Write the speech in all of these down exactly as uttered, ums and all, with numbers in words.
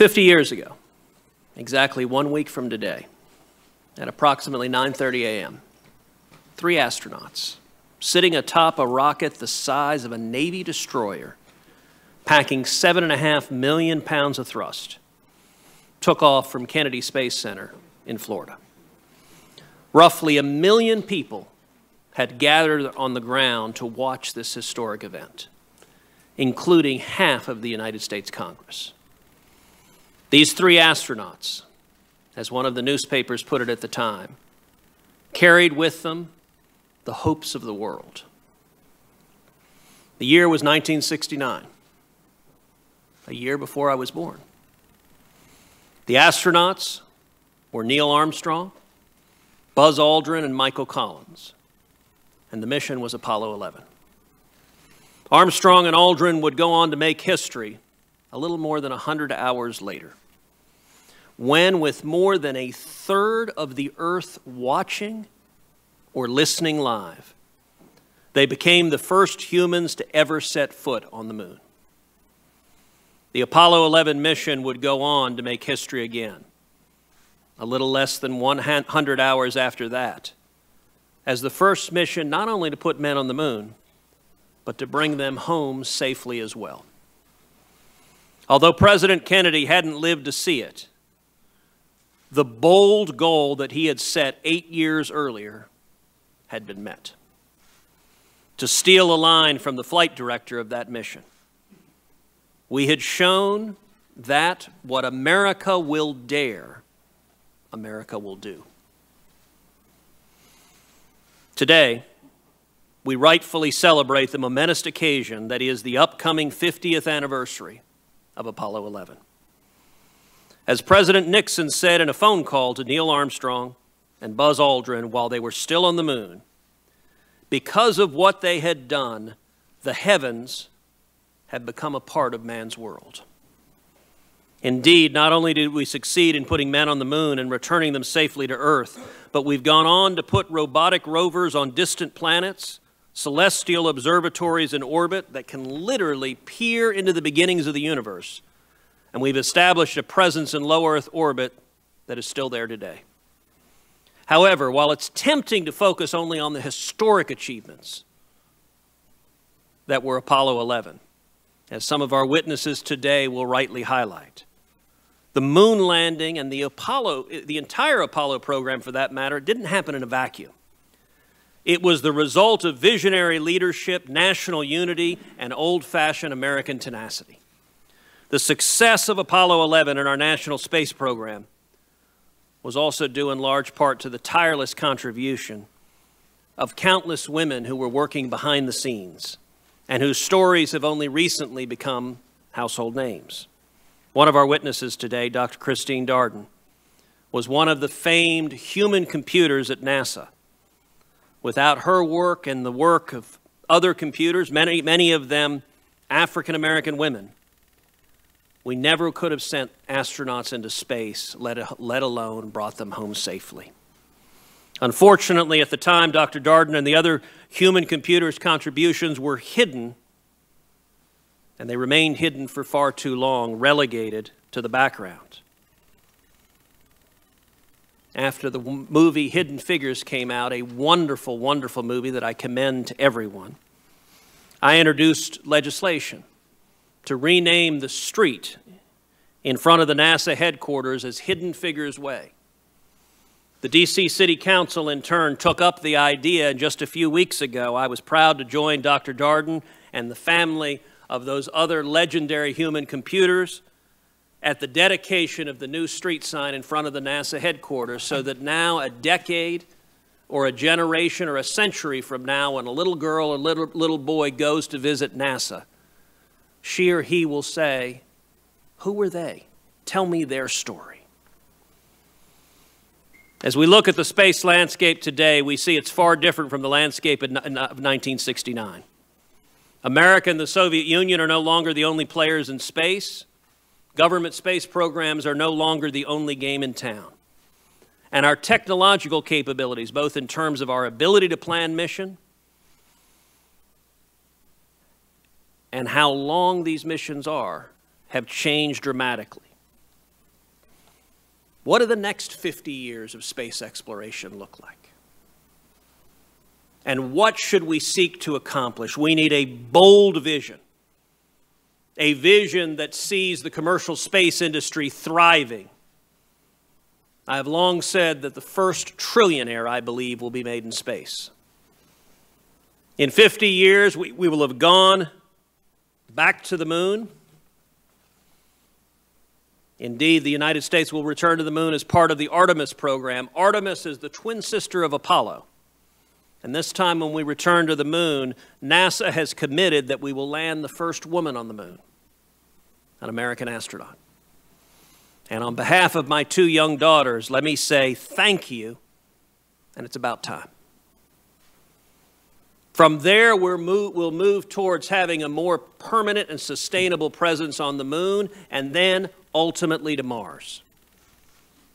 fifty years ago, exactly one week from today, at approximately nine thirty a m, three astronauts sitting atop a rocket the size of a Navy destroyer, packing seven and a half million pounds of thrust, took off from Kennedy Space Center in Florida. Roughly a million people had gathered on the ground to watch this historic event, including half of the United States Congress. These three astronauts, as one of the newspapers put it at the time, carried with them the hopes of the world. The year was nineteen sixty-nine, a year before I was born. The astronauts were Neil Armstrong, Buzz Aldrin, and Michael Collins, and the mission was Apollo eleven. Armstrong and Aldrin would go on to make history a little more than one hundred hours later, when with more than a third of the Earth watching or listening live, they became the first humans to ever set foot on the moon. The Apollo eleven mission would go on to make history again, a little less than one hundred hours after that, as the first mission not only to put men on the moon, but to bring them home safely as well. Although President Kennedy hadn't lived to see it, the bold goal that he had set eight years earlier had been met. To steal a line from the flight director of that mission, we had shown that what America will dare, America will do. Today, we rightfully celebrate the momentous occasion that is the upcoming fiftieth anniversary of Apollo eleven. As President Nixon said in a phone call to Neil Armstrong and Buzz Aldrin while they were still on the moon, because of what they had done, the heavens have become a part of man's world. Indeed, not only did we succeed in putting men on the moon and returning them safely to Earth, but we've gone on to put robotic rovers on distant planets, celestial observatories in orbit that can literally peer into the beginnings of the universe, and we've established a presence in low Earth orbit that is still there today. However, while it's tempting to focus only on the historic achievements that were Apollo eleven, as some of our witnesses today will rightly highlight, the moon landing and the Apollo, the entire Apollo program for that matter, didn't happen in a vacuum. It was the result of visionary leadership, national unity, and old-fashioned American tenacity. The success of Apollo eleven and our national space program was also due in large part to the tireless contribution of countless women who were working behind the scenes and whose stories have only recently become household names. One of our witnesses today, Doctor Christine Darden, was one of the famed human computers at NASA. Without her work and the work of other computers, many, many of them African-American women, we never could have sent astronauts into space, let, let alone brought them home safely. Unfortunately, at the time, Doctor Darden and the other human computers' contributions were hidden, and they remained hidden for far too long, relegated to the background. After the movie Hidden Figures came out, a wonderful, wonderful movie that I commend to everyone, I introduced legislation to rename the street in front of the NASA headquarters as Hidden Figures Way. The D C City Council, in turn, took up the idea, and just a few weeks ago, I was proud to join Doctor Darden and the family of those other legendary human computers at the dedication of the new street sign in front of the NASA headquarters, so that now, a decade or a generation or a century from now, when a little girl or little, little boy goes to visit NASA, she or he will say, "Who were they? Tell me their story." As we look at the space landscape today, we see it's far different from the landscape of nineteen sixty-nine. America and the Soviet Union are no longer the only players in space. Government space programs are no longer the only game in town. And our technological capabilities, both in terms of our ability to plan mission and how long these missions are, have changed dramatically. What do the next fifty years of space exploration look like? And what should we seek to accomplish? We need a bold vision, a vision that sees the commercial space industry thriving. I have long said that the first trillionaire, I believe, will be made in space. In fifty years, we, we will have gone back to the moon. Indeed, the United States will return to the moon as part of the Artemis program. Artemis is the twin sister of Apollo. And this time when we return to the moon, NASA has committed that we will land the first woman on the moon, an American astronaut. And on behalf of my two young daughters, let me say thank you, and it's about time. From there, we're move, we'll move towards having a more permanent and sustainable presence on the moon, and then ultimately to Mars.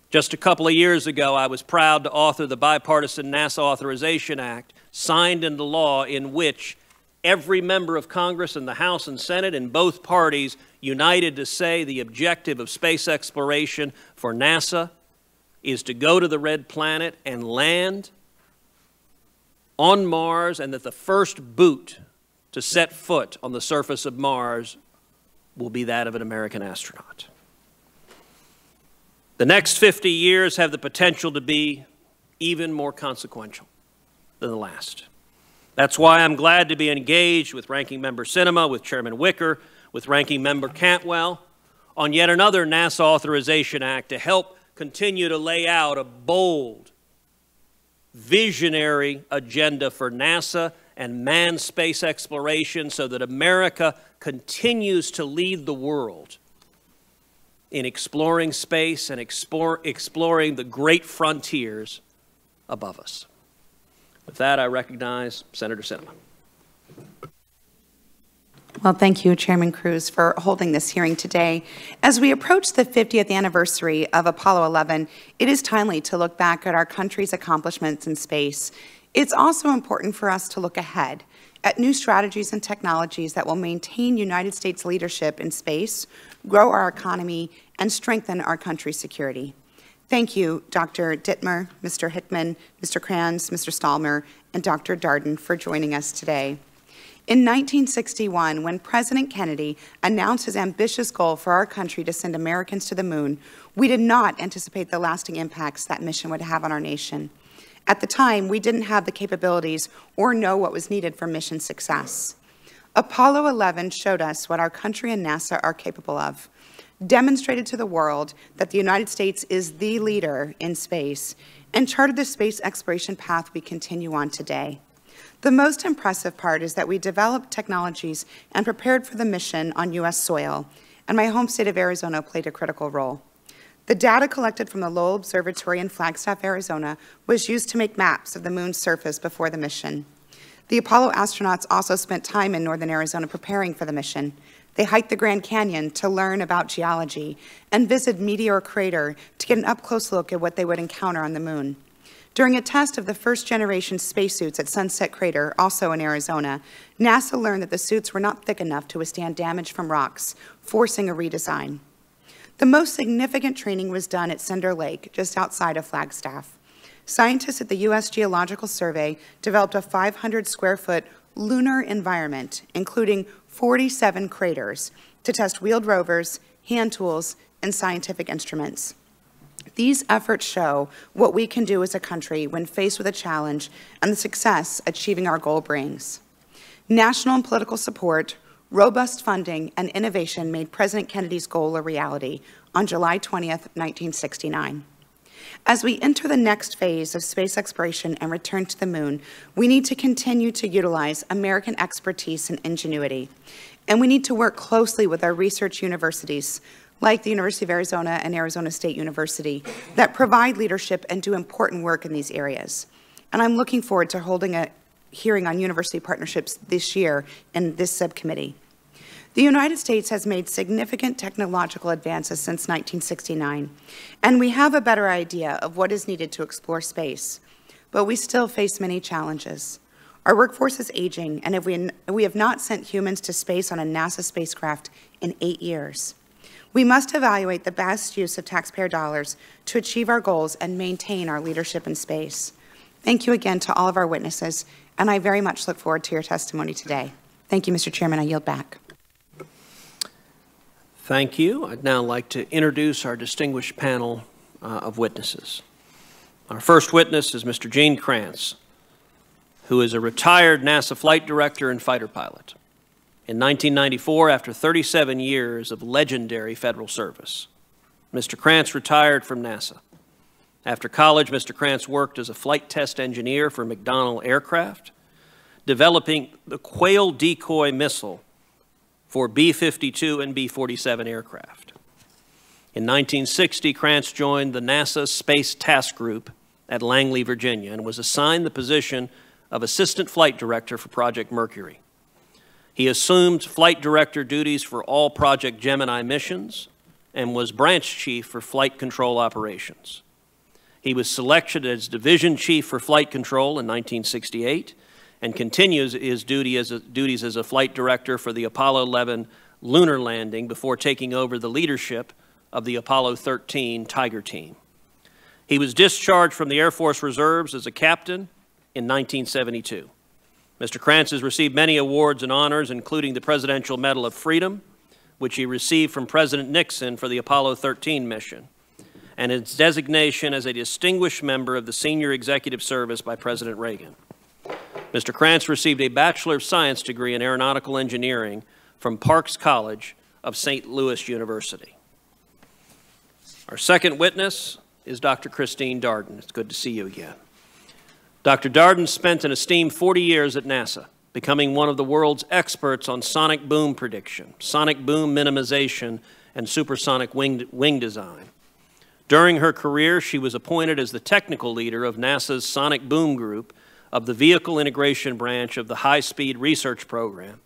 Just a couple of years ago, I was proud to author the bipartisan NASA Authorization Act, signed into law, in which every member of Congress in the House and Senate in both parties united to say the objective of space exploration for NASA is to go to the Red Planet and land on Mars, and that the first boot to set foot on the surface of Mars will be that of an American astronaut. The next fifty years have the potential to be even more consequential than the last. That's why I'm glad to be engaged with Ranking Member Sinema, with Chairman Wicker, with Ranking Member Cantwell on yet another NASA Authorization Act to help continue to lay out a bold, visionary agenda for NASA and manned space exploration so that America continues to lead the world in exploring space and explore, exploring the great frontiers above us. With that, I recognize Senator Sinema. Well, thank you, Chairman Cruz, for holding this hearing today. As we approach the fiftieth anniversary of Apollo eleven, it is timely to look back at our country's accomplishments in space. It's also important for us to look ahead at new strategies and technologies that will maintain United States leadership in space, grow our economy, and strengthen our country's security. Thank you, Doctor Dittmar, Mister Hickman, Mister Kranz, Mister Stallmer, and Doctor Darden for joining us today. In nineteen sixty-one, when President Kennedy announced his ambitious goal for our country to send Americans to the moon, we did not anticipate the lasting impacts that mission would have on our nation. At the time, we didn't have the capabilities or know what was needed for mission success. Apollo eleven showed us what our country and NASA are capable of, demonstrated to the world that the United States is the leader in space, and charted the space exploration path we continue on today. The most impressive part is that we developed technologies and prepared for the mission on U S soil, and my home state of Arizona played a critical role. The data collected from the Lowell Observatory in Flagstaff, Arizona, was used to make maps of the moon's surface before the mission. The Apollo astronauts also spent time in northern Arizona preparing for the mission. They hiked the Grand Canyon to learn about geology and visited Meteor Crater to get an up-close look at what they would encounter on the moon. During a test of the first-generation spacesuits at Sunset Crater, also in Arizona, NASA learned that the suits were not thick enough to withstand damage from rocks, forcing a redesign. The most significant training was done at Cinder Lake, just outside of Flagstaff. Scientists at the U S Geological Survey developed a five hundred square foot lunar environment, including forty-seven craters, to test wheeled rovers, hand tools, and scientific instruments. These efforts show what we can do as a country when faced with a challenge and the success achieving our goal brings. National and political support, robust funding, and innovation made President Kennedy's goal a reality on July twentieth, nineteen sixty-nine. As we enter the next phase of space exploration and return to the moon, we need to continue to utilize American expertise and ingenuity. And we need to work closely with our research universities, like the University of Arizona and Arizona State University, that provide leadership and do important work in these areas. And I'm looking forward to holding a hearing on university partnerships this year in this subcommittee. The United States has made significant technological advances since nineteen sixty-nine, and we have a better idea of what is needed to explore space, but we still face many challenges. Our workforce is aging, and if we, we have not sent humans to space on a NASA spacecraft in eight years. We must evaluate the best use of taxpayer dollars to achieve our goals and maintain our leadership in space. Thank you again to all of our witnesses, and I very much look forward to your testimony today. Thank you, Mister Chairman. I yield back. Thank you. I'd now like to introduce our distinguished panel uh, of witnesses. Our first witness is Mister Gene Kranz, who is a retired NASA flight director and fighter pilot. In nineteen ninety-four, after thirty-seven years of legendary federal service, Mister Kranz retired from NASA. After college, Mister Kranz worked as a flight test engineer for McDonnell Aircraft, developing the Quail decoy missile for B fifty-two and B forty-seven aircraft. In nineteen sixty, Kranz joined the NASA Space Task Group at Langley, Virginia, and was assigned the position of Assistant Flight Director for Project Mercury. He assumed flight director duties for all Project Gemini missions and was branch chief for flight control operations. He was selected as division chief for flight control in nineteen sixty-eight and continues his duty as a, duties as a flight director for the Apollo eleven lunar landing before taking over the leadership of the Apollo thirteen Tiger team. He was discharged from the Air Force Reserves as a captain in nineteen seventy-two. Mister Kranz has received many awards and honors, including the Presidential Medal of Freedom, which he received from President Nixon for the Apollo thirteen mission, and his designation as a distinguished member of the Senior Executive Service by President Reagan. Mister Kranz received a Bachelor of Science degree in Aeronautical Engineering from Parks College of Saint Louis University. Our second witness is Doctor Christine Darden. It's good to see you again. Doctor Darden spent an esteemed forty years at NASA, becoming one of the world's experts on sonic boom prediction, sonic boom minimization, and supersonic wing, wing design. During her career, she was appointed as the technical leader of NASA's Sonic Boom Group of the Vehicle Integration Branch of the High Speed Research Program,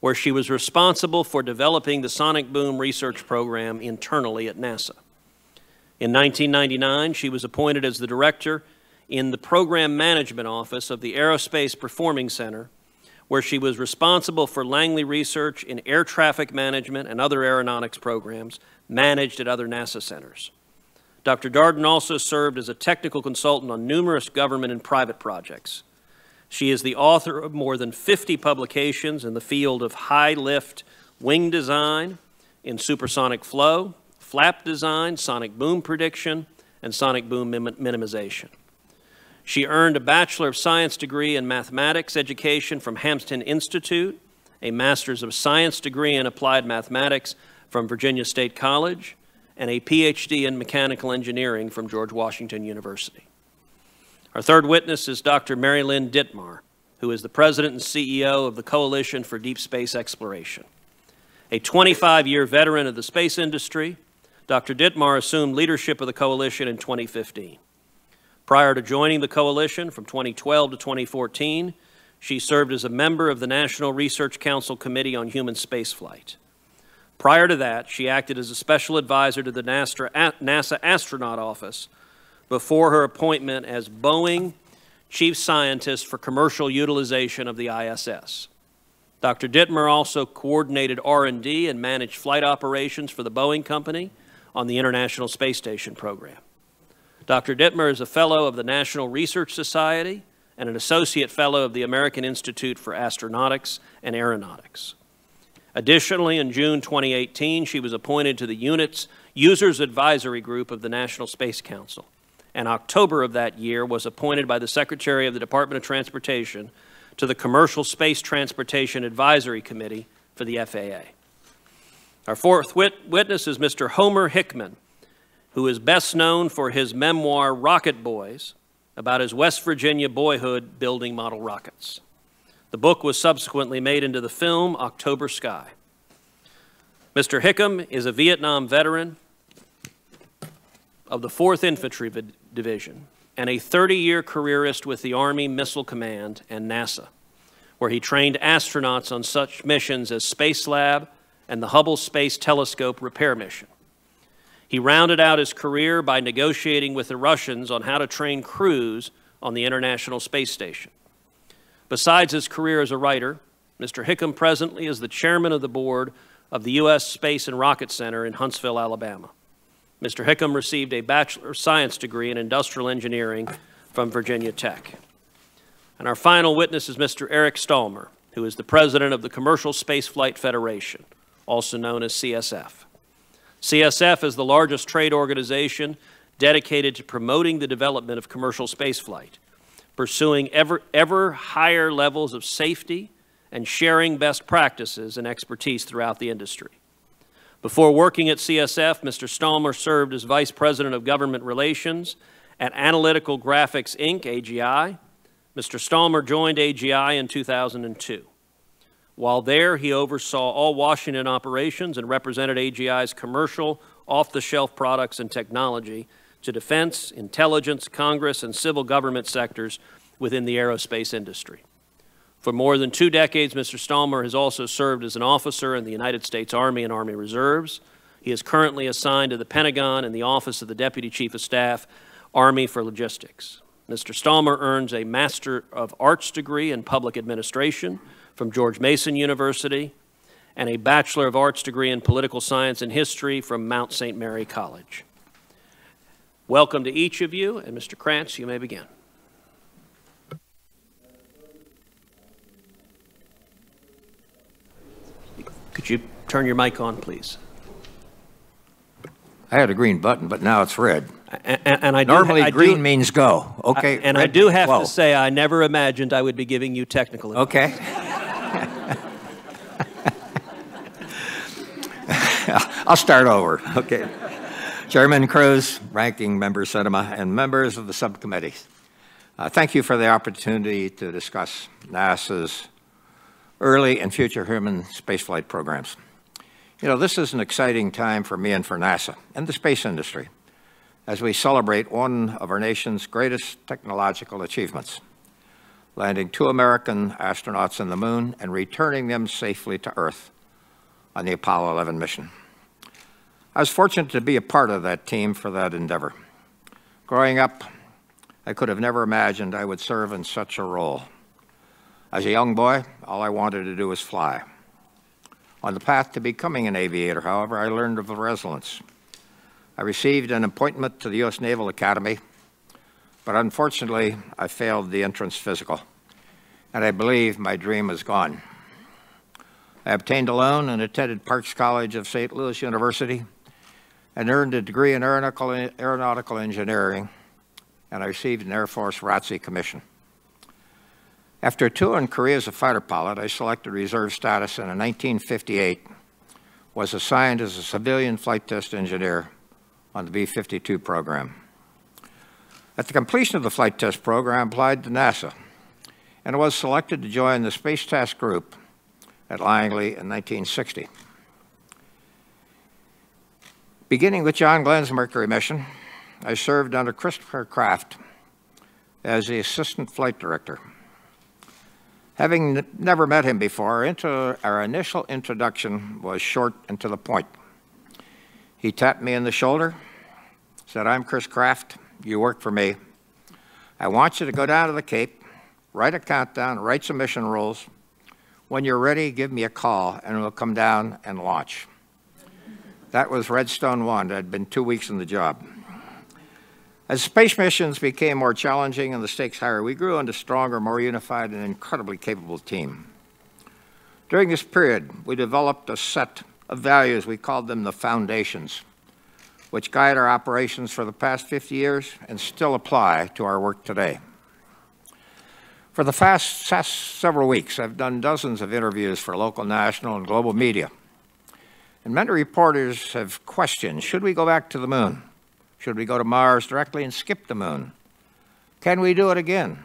where she was responsible for developing the sonic boom research program internally at NASA. In nineteen ninety-nine, she was appointed as the director in the Program Management Office of the Aerospace Performing Center, where she was responsible for Langley research in air traffic management and other aeronautics programs managed at other NASA centers. Doctor Darden also served as a technical consultant on numerous government and private projects. She is the author of more than fifty publications in the field of high-lift wing design, in supersonic flow, flap design, sonic boom prediction, and sonic boom minim minimization. She earned a Bachelor of Science degree in Mathematics Education from Hampton Institute, a Master's of Science degree in Applied Mathematics from Virginia State College, and a P H D in Mechanical Engineering from George Washington University. Our third witness is Doctor Mary Lynn Dittmar, who is the President and C E O of the Coalition for Deep Space Exploration. A twenty-five-year veteran of the space industry, Doctor Dittmar assumed leadership of the coalition in twenty fifteen. Prior to joining the coalition from twenty twelve to twenty fourteen, she served as a member of the National Research Council Committee on Human Spaceflight. Prior to that, she acted as a special advisor to the NASA Astronaut Office before her appointment as Boeing Chief Scientist for Commercial Utilization of the I S S. Doctor Dittmar also coordinated R and D and managed flight operations for the Boeing Company on the International Space Station program. Doctor Dittmar is a fellow of the National Research Society and an associate fellow of the American Institute for Astronautics and Aeronautics. Additionally, in June twenty eighteen, she was appointed to the unit's Users Advisory Group of the National Space Council, and October of that year was appointed by the Secretary of the Department of Transportation to the Commercial Space Transportation Advisory Committee for the F A A. Our fourth wit- witness is Mister Homer Hickman, who is best known for his memoir, Rocket Boys, about his West Virginia boyhood building model rockets. The book was subsequently made into the film, October Sky. Mister Hickman is a Vietnam veteran of the fourth Infantry Division and a thirty-year careerist with the Army Missile Command and NASA, where he trained astronauts on such missions as Space Lab and the Hubble Space Telescope repair mission. He rounded out his career by negotiating with the Russians on how to train crews on the International Space Station. Besides his career as a writer, Mister Hickman presently is the chairman of the board of the U S Space and Rocket Center in Huntsville, Alabama. Mister Hickman received a Bachelor of Science degree in Industrial Engineering from Virginia Tech. And our final witness is Mister Eric Stallmer, who is the president of the Commercial Spaceflight Federation, also known as C S F. C S F is the largest trade organization dedicated to promoting the development of commercial spaceflight, pursuing ever, ever higher levels of safety and sharing best practices and expertise throughout the industry. Before working at C S F, Mister Stallmer served as Vice President of Government Relations at Analytical Graphics, Incorporated, A G I. Mister Stallmer joined A G I in two thousand two. While there, he oversaw all Washington operations and represented A G I's commercial, off-the-shelf products and technology to defense, intelligence, Congress, and civil government sectors within the aerospace industry. For more than two decades, Mister Stallmer has also served as an officer in the United States Army and Army Reserves. He is currently assigned to the Pentagon in the Office of the Deputy Chief of Staff, Army for Logistics. Mister Stallmer earns a Master of Arts degree in Public Administration from George Mason University and a Bachelor of Arts degree in Political Science and History from Mount Saint Mary College. Welcome to each of you, and Mister Kranz, you may begin. Could you turn your mic on, please? I had a green button, but now it's red. And, and I do, Normally, I green do, means go. Okay. I, and I do have whoa. to say, I never imagined I would be giving you technical advice. Okay. I'll start over. Okay. Chairman Cruz, Ranking Member Sinema, and members of the subcommittee, uh, thank you for the opportunity to discuss NASA's early and future human spaceflight programs. You know, this is an exciting time for me and for NASA and the space industry as we celebrate one of our nation's greatest technological achievements, landing two American astronauts on the moon and returning them safely to Earth on the Apollo eleven mission. I was fortunate to be a part of that team for that endeavor. Growing up, I could have never imagined I would serve in such a role. As a young boy, all I wanted to do was fly. On the path to becoming an aviator, however, I learned of resilience. I received an appointment to the U S Naval Academy, but unfortunately, I failed the entrance physical, and I believe my dream is gone. I obtained a loan and attended Parks College of Saint Louis University and earned a degree in aeronautical, aeronautical engineering, and I received an Air Force R O T C commission. After a tour in Korea as a fighter pilot, I selected reserve status and in nineteen fifty-eight was assigned as a civilian flight test engineer on the B fifty-two program. At the completion of the flight test program, I applied to NASA and was selected to join the Space Task Group at Langley in nineteen sixty. Beginning with John Glenn's Mercury mission, I served under Christopher Kraft as the assistant flight director. Having never met him before, into our initial introduction was short and to the point. He tapped me on the shoulder, said, "I'm Chris Kraft, you work for me. I want you to go down to the Cape, write a countdown, write some mission rules. When you're ready, give me a call and we'll come down and launch." That was Redstone one, I'd been two weeks in the job. As space missions became more challenging and the stakes higher, we grew into a stronger, more unified, and incredibly capable team. During this period, we developed a set of values, we called them the foundations, which guide our operations for the past fifty years and still apply to our work today. For the past several weeks, I've done dozens of interviews for local, national, and global media. And many reporters have questioned, should we go back to the moon? Should we go to Mars directly and skip the moon? Can we do it again?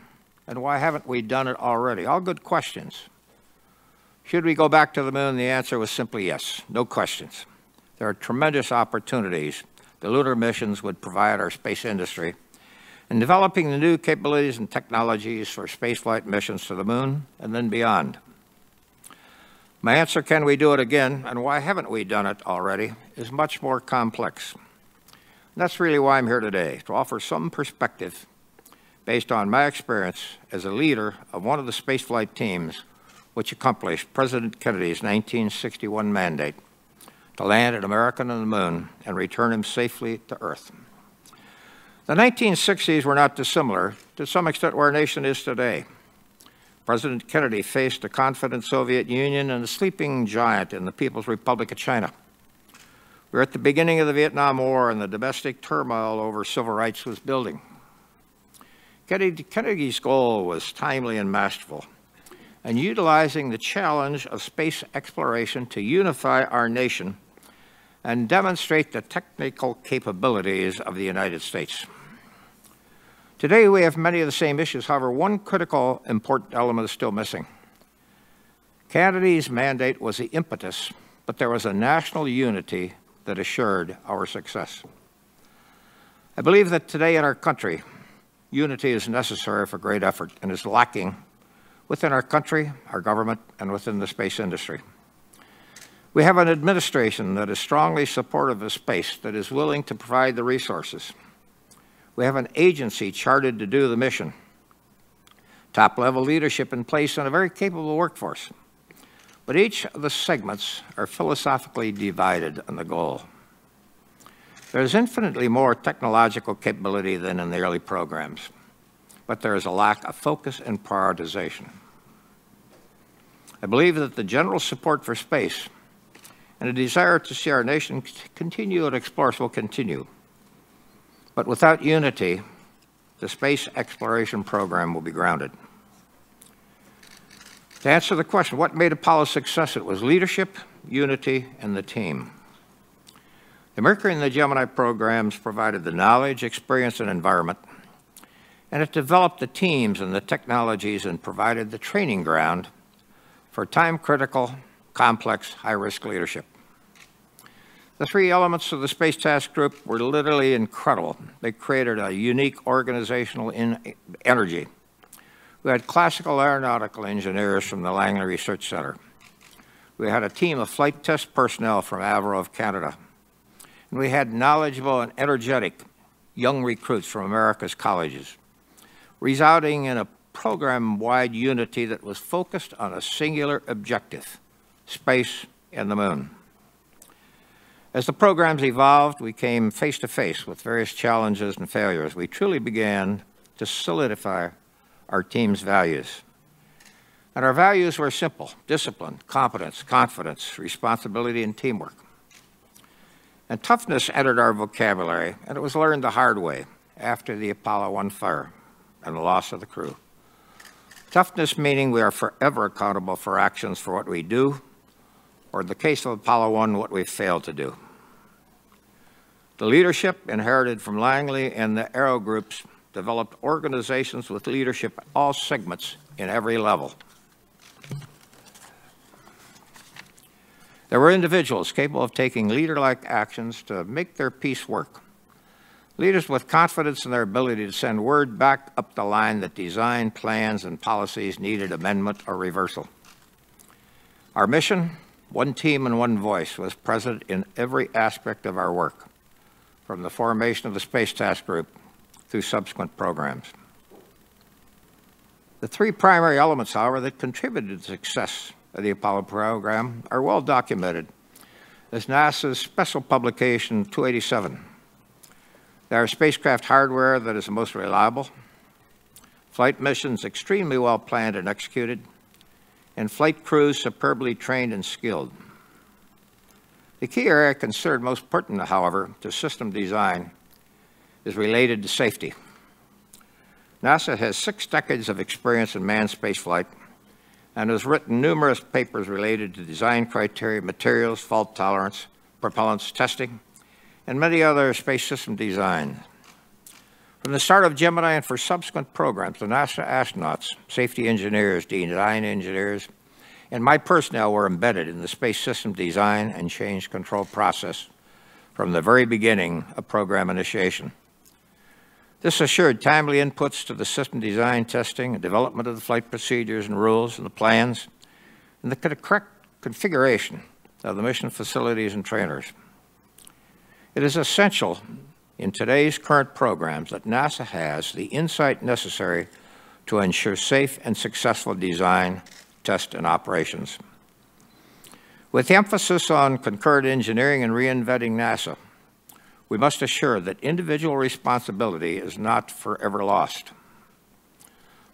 And why haven't we done it already? All good questions. Should we go back to the moon? The answer was simply yes, no questions. There are tremendous opportunities the lunar missions would provide our space industry in developing the new capabilities and technologies for spaceflight missions to the moon and then beyond. My answer, can we do it again? And why haven't we done it already? Is much more complex. And that's really why I'm here today, to offer some perspective based on my experience as a leader of one of the spaceflight teams which accomplished President Kennedy's nineteen sixty-one mandate to land an American on the moon and return him safely to Earth. The nineteen sixties were not dissimilar to some extent where our nation is today. President Kennedy faced a confident Soviet Union and a sleeping giant in the People's Republic of China. We were at the beginning of the Vietnam War, and the domestic turmoil over civil rights was building. Kennedy, Kennedy's goal was timely and masterful, and utilizing the challenge of space exploration to unify our nation and demonstrate the technical capabilities of the United States. Today, we have many of the same issues. However, one critical important element is still missing. Kennedy's mandate was the impetus, but there was a national unity that assured our success. I believe that today in our country, unity is necessary for great effort and is lacking within our country, our government, and within the space industry. We have an administration that is strongly supportive of space, that is willing to provide the resources. We have an agency chartered to do the mission, top-level leadership in place, and a very capable workforce. But each of the segments are philosophically divided on the goal. There is infinitely more technological capability than in the early programs, but there is a lack of focus and prioritization. I believe that the general support for space and a desire to see our nation continue and explore will continue. But without unity, the space exploration program will be grounded. To answer the question, what made Apollo success? It was leadership, unity, and the team. The Mercury and the Gemini programs provided the knowledge, experience, and environment, and it developed the teams and the technologies and provided the training ground for time-critical, complex, high-risk leadership. The three elements of the Space Task Group were literally incredible. They created a unique organizational in energy. We had classical aeronautical engineers from the Langley Research Center. We had a team of flight test personnel from Avro of Canada. And we had knowledgeable and energetic young recruits from America's colleges, resulting in a program-wide unity that was focused on a singular objective, space and the moon. As the programs evolved, we came face-to-face with various challenges and failures. We truly began to solidify our team's values. And our values were simple: discipline, competence, confidence, responsibility, and teamwork. And toughness entered our vocabulary, and it was learned the hard way after the Apollo one fire and the loss of the crew. Toughness meaning we are forever accountable for actions, for what we do, or in the case of Apollo one, what we failed to do. The leadership inherited from Langley and the Aero groups developed organizations with leadership at all segments in every level. There were individuals capable of taking leader-like actions to make their piece work. Leaders with confidence in their ability to send word back up the line that design, plans, and policies needed amendment or reversal. Our mission, one team and one voice, was present in every aspect of our work, from the formation of the Space Task Group through subsequent programs. The three primary elements, however, that contributed to the success of the Apollo program are well documented as NASA's special publication two eighty-seven. They are spacecraft hardware that is the most reliable, flight missions extremely well planned and executed, and flight crews superbly trained and skilled. The key area considered most pertinent, however, to system design is related to safety. NASA has six decades of experience in manned spaceflight and has written numerous papers related to design criteria, materials, fault tolerance, propellants, testing, and many other space system designs. From the start of Gemini and for subsequent programs, the NASA astronauts, safety engineers, design engineers, and my personnel were embedded in the space system design and change control process from the very beginning of program initiation. This assured timely inputs to the system design, testing, and development of the flight procedures and rules and the plans, and the correct configuration of the mission facilities and trainers. It is essential in today's current programs that NASA has the insight necessary to ensure safe and successful design, test, and operations. With the emphasis on concurrent engineering and reinventing NASA, we must assure that individual responsibility is not forever lost.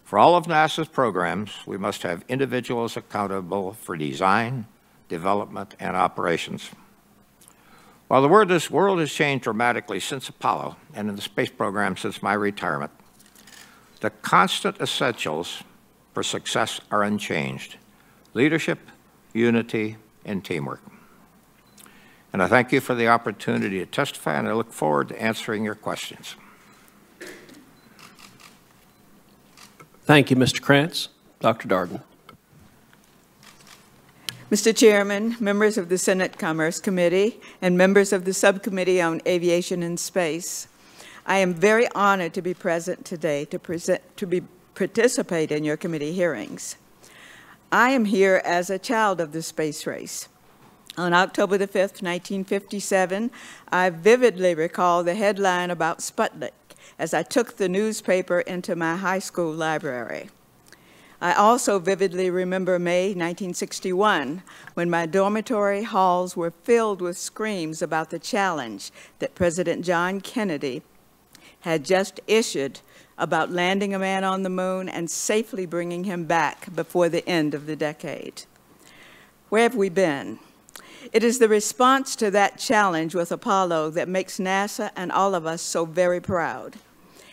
For all of NASA's programs, we must have individuals accountable for design, development, and operations. While the word, this world has changed dramatically since Apollo and in the space program since my retirement, the constant essentials for success are unchanged: leadership, unity, and teamwork. And I thank you for the opportunity to testify, and I look forward to answering your questions. Thank you, Mister Kranz. Doctor Darden. Mister Chairman, members of the Senate Commerce Committee, and members of the Subcommittee on Aviation and Space, I am very honored to be present today to, present, to be, participate in your committee hearings. I am here as a child of the space race. On October the fifth, nineteen fifty-seven, I vividly recall the headline about Sputnik as I took the newspaper into my high school library. I also vividly remember May nineteen sixty-one, when my dormitory halls were filled with screams about the challenge that President John Kennedy had just issued about landing a man on the moon and safely bringing him back before the end of the decade. Where have we been? It is the response to that challenge with Apollo that makes NASA and all of us so very proud.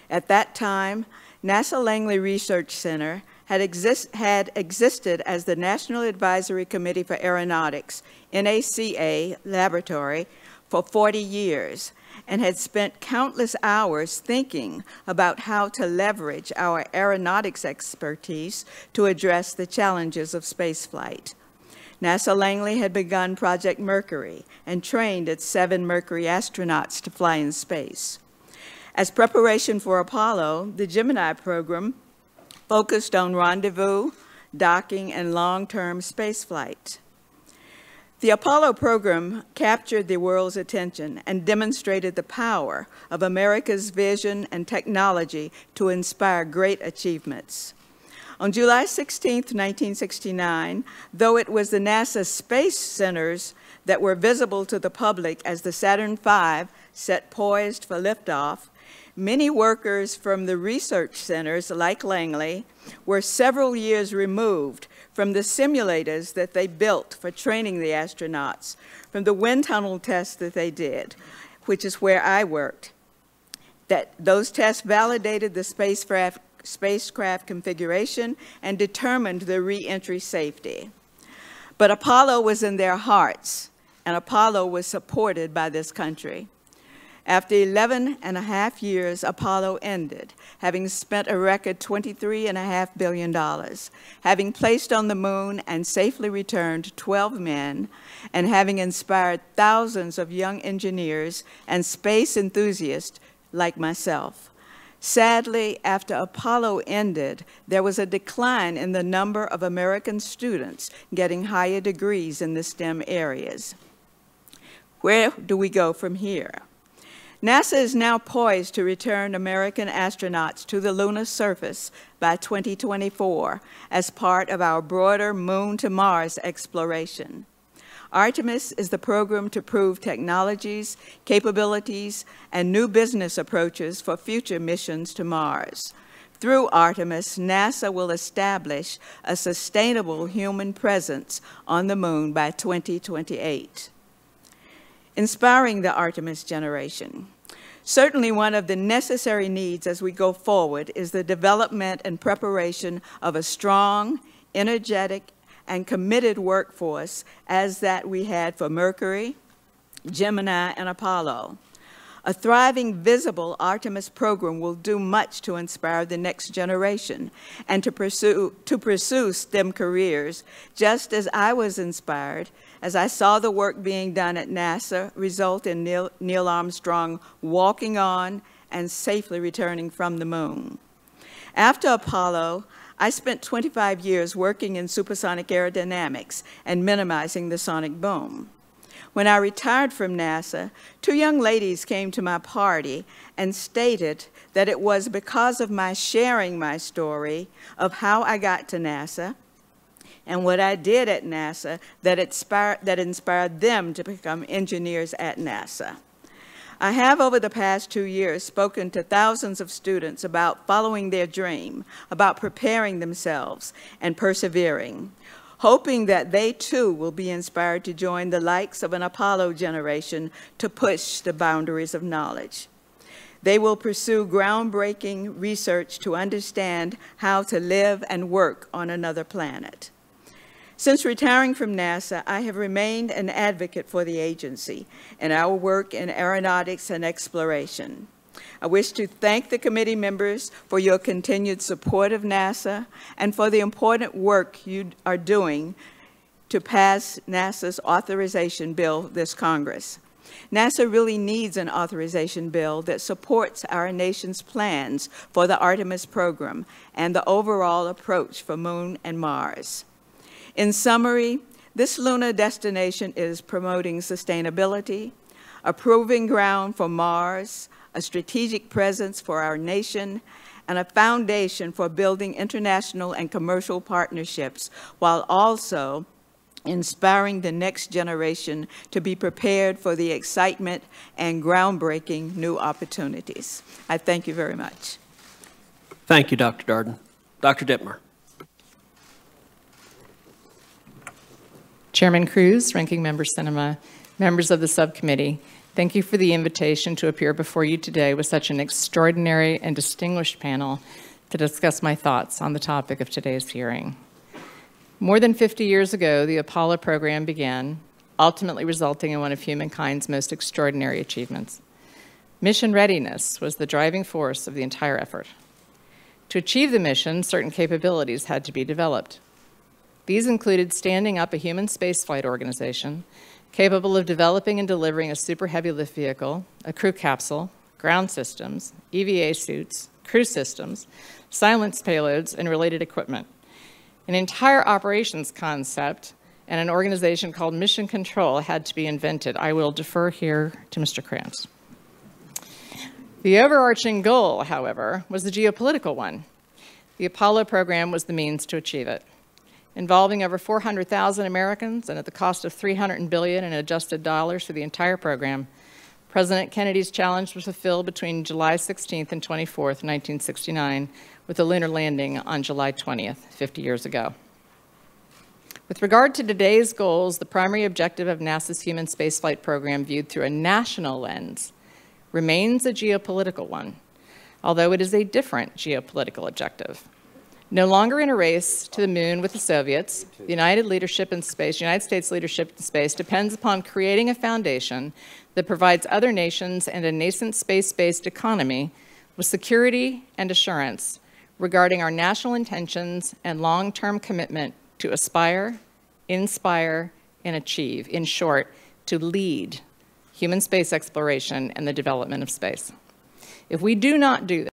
At that time, NASA Langley Research Center had, exist had existed as the National Advisory Committee for Aeronautics, N A C A Laboratory, for forty years, and had spent countless hours thinking about how to leverage our aeronautics expertise to address the challenges of spaceflight. NASA Langley had begun Project Mercury and trained its seven Mercury astronauts to fly in space. As preparation for Apollo, the Gemini program focused on rendezvous, docking, and long-term spaceflight. The Apollo program captured the world's attention and demonstrated the power of America's vision and technology to inspire great achievements. On July sixteenth, nineteen sixty-nine, though it was the NASA Space Centers that were visible to the public as the Saturn five set poised for liftoff, many workers from the research centers, like Langley, were several years removed from the simulators that they built for training the astronauts, from the wind tunnel tests that they did, which is where I worked. That those tests validated the spacecraft, spacecraft configuration and determined the re-entry safety. But Apollo was in their hearts, and Apollo was supported by this country. After eleven and a half years, Apollo ended, having spent a record twenty-three and a half billion dollars, having placed on the moon and safely returned twelve men, and having inspired thousands of young engineers and space enthusiasts like myself. Sadly, after Apollo ended, there was a decline in the number of American students getting higher degrees in the STEM areas. Where do we go from here? NASA is now poised to return American astronauts to the lunar surface by twenty twenty-four as part of our broader Moon to Mars exploration. Artemis is the program to prove technologies, capabilities, and new business approaches for future missions to Mars. Through Artemis, NASA will establish a sustainable human presence on the moon by twenty twenty-eight. Inspiring the Artemis generation. Certainly one of the necessary needs as we go forward is the development and preparation of a strong, energetic, and committed workforce as that we had for Mercury, Gemini, and Apollo. A thriving, visible Artemis program will do much to inspire the next generation and to pursue, to pursue STEM careers, just as I was inspired as I saw the work being done at NASA result in Neil, Neil Armstrong walking on and safely returning from the moon. After Apollo, I spent twenty-five years working in supersonic aerodynamics and minimizing the sonic boom. When I retired from NASA, two young ladies came to my party and stated that it was because of my sharing my story of how I got to NASA and what I did at NASA that inspired, that inspired them to become engineers at NASA. I have, over the past two years, spoken to thousands of students about following their dream, about preparing themselves and persevering, hoping that they too will be inspired to join the likes of an Apollo generation to push the boundaries of knowledge. They will pursue groundbreaking research to understand how to live and work on another planet. Since retiring from NASA, I have remained an advocate for the agency and our work in aeronautics and exploration. I wish to thank the committee members for your continued support of NASA and for the important work you are doing to pass NASA's authorization bill this Congress. NASA really needs an authorization bill that supports our nation's plans for the Artemis program and the overall approach for Moon and Mars. In summary, this lunar destination is promoting sustainability, a proving ground for Mars, a strategic presence for our nation, and a foundation for building international and commercial partnerships, while also inspiring the next generation to be prepared for the excitement and groundbreaking new opportunities. I thank you very much. Thank you, Doctor Darden. Doctor Dittmar. Chairman Cruz, Ranking Member Sinema, members of the subcommittee, thank you for the invitation to appear before you today with such an extraordinary and distinguished panel to discuss my thoughts on the topic of today's hearing. More than fifty years ago, the Apollo program began, ultimately resulting in one of humankind's most extraordinary achievements. Mission readiness was the driving force of the entire effort. To achieve the mission, certain capabilities had to be developed. These included standing up a human spaceflight organization capable of developing and delivering a super heavy lift vehicle, a crew capsule, ground systems, E V A suits, crew systems, silence payloads, and related equipment. An entire operations concept and an organization called Mission Control had to be invented. I will defer here to Mister Kranz. The overarching goal, however, was the geopolitical one. The Apollo program was the means to achieve it, involving over four hundred thousand Americans and at the cost of three hundred billion dollars in adjusted dollars for the entire program. President Kennedy's challenge was fulfilled between July sixteenth and twenty-fourth, nineteen sixty-nine, with the lunar landing on July twentieth, fifty years ago. With regard to today's goals, the primary objective of NASA's human spaceflight program, viewed through a national lens, remains a geopolitical one, although it is a different geopolitical objective. No longer in a race to the moon with the Soviets, the United leadership in space, United States leadership in space depends upon creating a foundation that provides other nations and a nascent space-based economy with security and assurance regarding our national intentions and long-term commitment to aspire, inspire, and achieve. In short, to lead human space exploration and the development of space. If we do not do that,